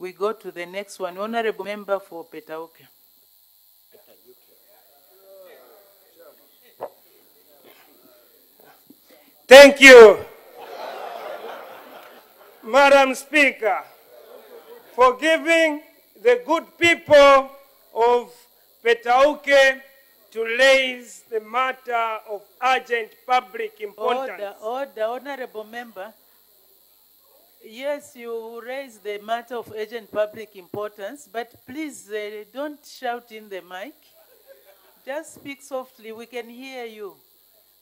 We go to the next one. Honorable Member for Petauke. Thank you, Madam Speaker, for giving the good people of Petauke to raise the matter of urgent public importance. Order, Honorable Member. Yes, you raise the matter of urgent public importance, but please don't shout in the mic. Just speak softly. We can hear you.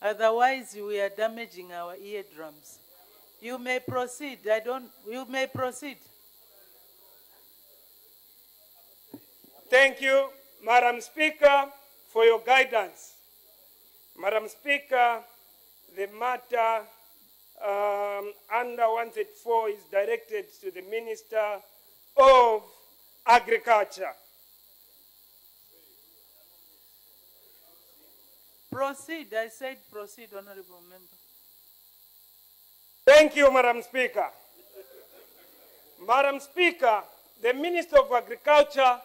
Otherwise, we are damaging our eardrums. You may proceed. You may proceed. Thank you, Madam Speaker, for your guidance. Madam Speaker, the matter under 134 is directed to the Minister of Agriculture. Proceed. I said proceed, Honorable Member. Thank you, Madam Speaker. Madam Speaker, the Minister of Agriculture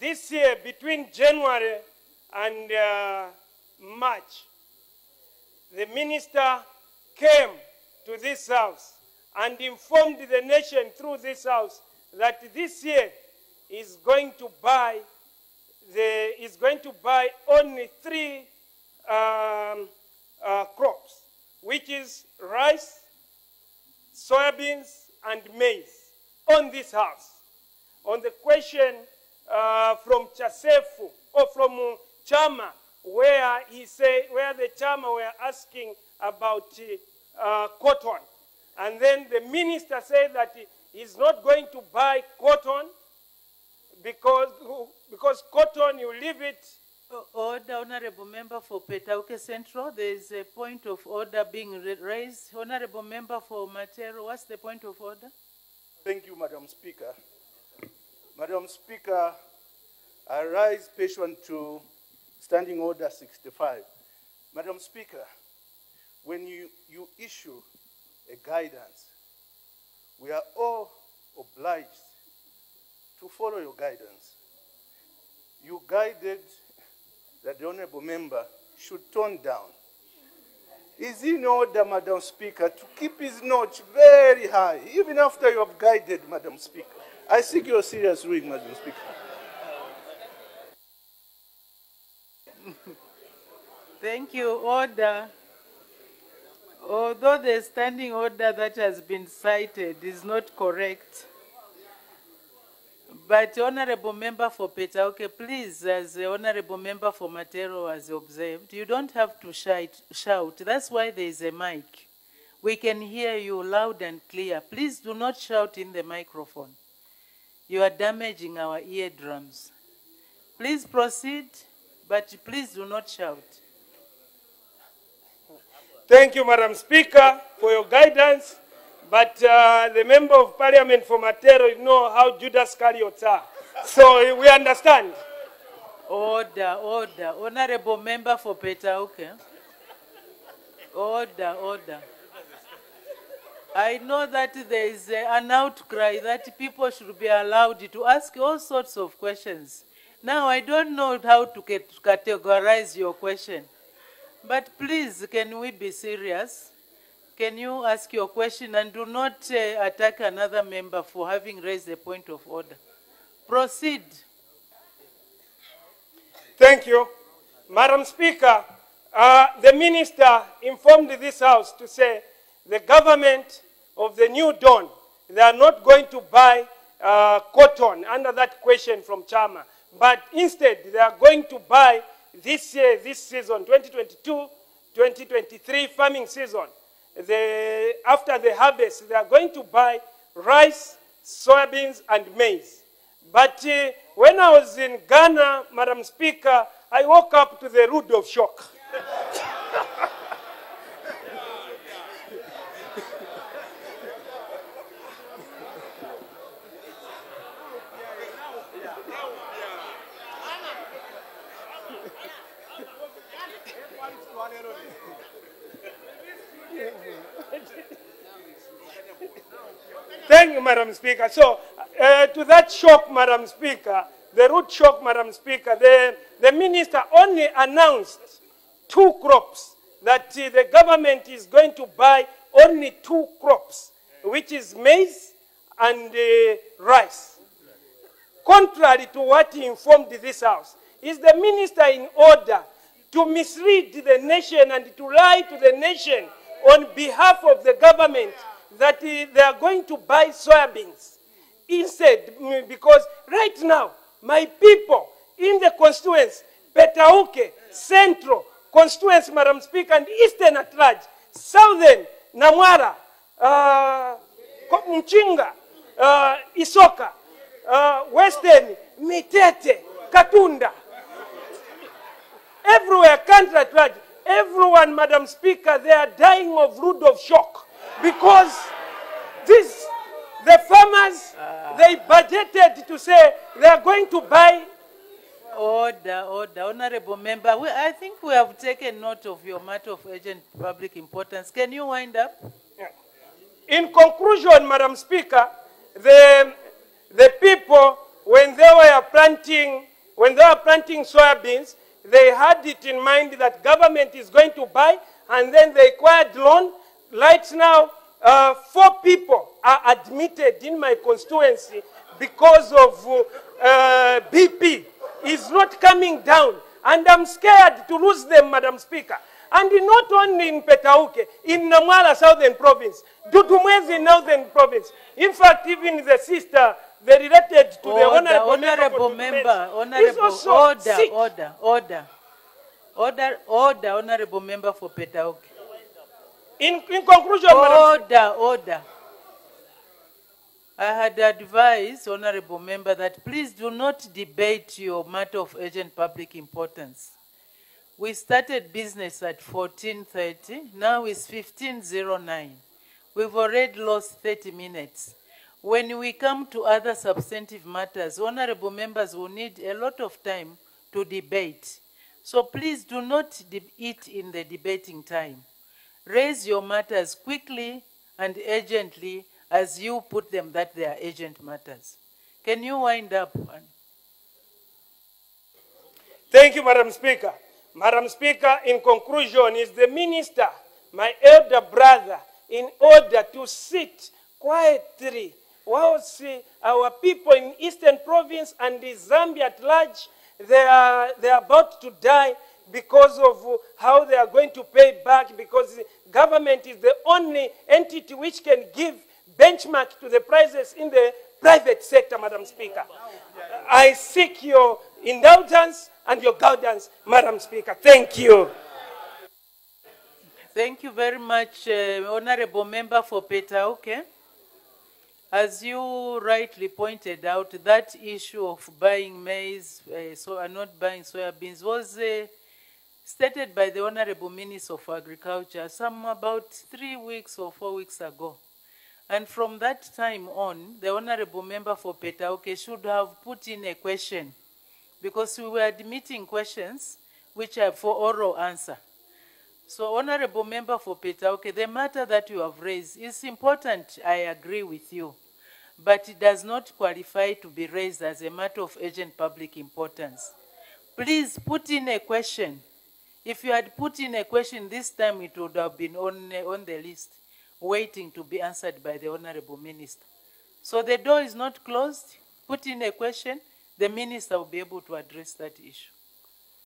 this year, between January and March, the Minister came to this house and informed the nation through this house that this year is going to buy only three crops, which is rice, soybeans, and maize on this house. On the question from Chasefu or from Chama, where the Chama were asking about cotton, and then the minister said that he's not going to buy cotton because cotton, you leave it. Order, Honorable Member for Petauke Central. There is a point of order being raised. Honorable Member for Matero, what's the point of order? Thank you, Madam Speaker. Madam Speaker, I rise pursuant to Standing Order 65. Madam Speaker, when you issue a guidance, we are all obliged to follow your guidance. You guided that the Honorable Member should tone down. Is in order, Madam Speaker, to keep his notch very high, even after you have guided, Madam Speaker. I seek your serious ruling, Madam Speaker. Thank you. Order. Although the standing order that has been cited is not correct, but Honorable Member for Petauke, please, as the Honorable Member for Matero has observed, you don't have to shout. That's why there is a mic. We can hear you loud and clear. Please do not shout in the microphone. You are damaging our eardrums. Please proceed, but please do not shout. Thank you, Madam Speaker, for your guidance. But the Member of Parliament for Matero knows how Judas Cariotta. So we understand. Order, order. Honorable Member for Petauke. Order, order. I know that there is an outcry that people should be allowed to ask all sorts of questions. Now, I don't know how to categorize your question. But please, can we be serious? Can you ask your question and do not attack another member for having raised the point of order? Proceed. Thank you. Madam Speaker, the minister informed this house to say the government of the new dawn, they are not going to buy cotton under that question from Chama. But instead, they are going to buy this year, this season, 2022-2023 farming season. After the harvest, they are going to buy rice, soybeans, and maize. But when I was in Ghana, Madam Speaker, I woke up to the root of shock. Yeah. Madam Speaker. So, to that shock, Madam Speaker, the root shock, Madam Speaker, the minister only announced two crops, that the government is going to buy only two crops, which is maize and rice. Contrary to what he informed this house, is the minister in order to mislead the nation and to lie to the nation on behalf of the government that they are going to buy soybeans? Instead, because right now, my people in the constituents, Petauke, Central, constituents, Madam Speaker, and Eastern at large, Southern, Namwara, Mchinga, Isoka, Western, Mitete, Katunda, everywhere, country at large, everyone, Madam Speaker, they are dying of root of shock because this, the farmers, they budgeted to say they are going to buy. Order, order. Honorable Member, I think we have taken note of your matter of urgent public importance. Can you wind up? Yeah. In conclusion, Madam Speaker, the people, when they were planting, soybeans, they had it in mind that government is going to buy, and then they acquired loan. Right now, 4 people are admitted in my constituency because of BP. Is not coming down, and I'm scared to lose them, Madam Speaker. And not only in Petauke, in Namwala, Southern Province, Dudumwezi, Northern Province. In fact, even the sister, they related to the Honorable Member. Honorable Order, order, order. Order, order, Honorable Member for Petauke. In conclusion, Madam Speaker. Order, order. I had advised, Honorable Member, that please do not debate your matter of urgent public importance. We started business at 14:30, now it's 15:09. We've already lost 30 minutes. When we come to other substantive matters, Honorable Members will need a lot of time to debate. So please do not eat in the debating time. Raise your matters quickly and urgently as you put them that they are urgent matters. Can you wind up? Thank you, Madam Speaker. Madam Speaker, in conclusion, is the minister, my elder brother, in order to sit quietly whilst our people in Eastern Province and the Zambia at large, they are about to die because of how they are going to pay back, because the government is the only entity which can give benchmark to the prices in the private sector, Madam Speaker. I seek your indulgence and your guidance, Madam Speaker. Thank you. Thank you very much, Honorable Member for Petauke. Okay? As you rightly pointed out, that issue of buying maize, not buying soybeans, was stated by the Honorable Minister of Agriculture some about 3 weeks or 4 weeks ago. And from that time on, the Honorable Member for Petauke should have put in a question, because we were admitting questions which are for oral answer. So, Honorable Member for Petauke, the matter that you have raised is important, I agree with you, but it does not qualify to be raised as a matter of urgent public importance. Please put in a question. If you had put in a question this time, it would have been on the list, waiting to be answered by the Honorable Minister. So the door is not closed. Put in a question, the Minister will be able to address that issue.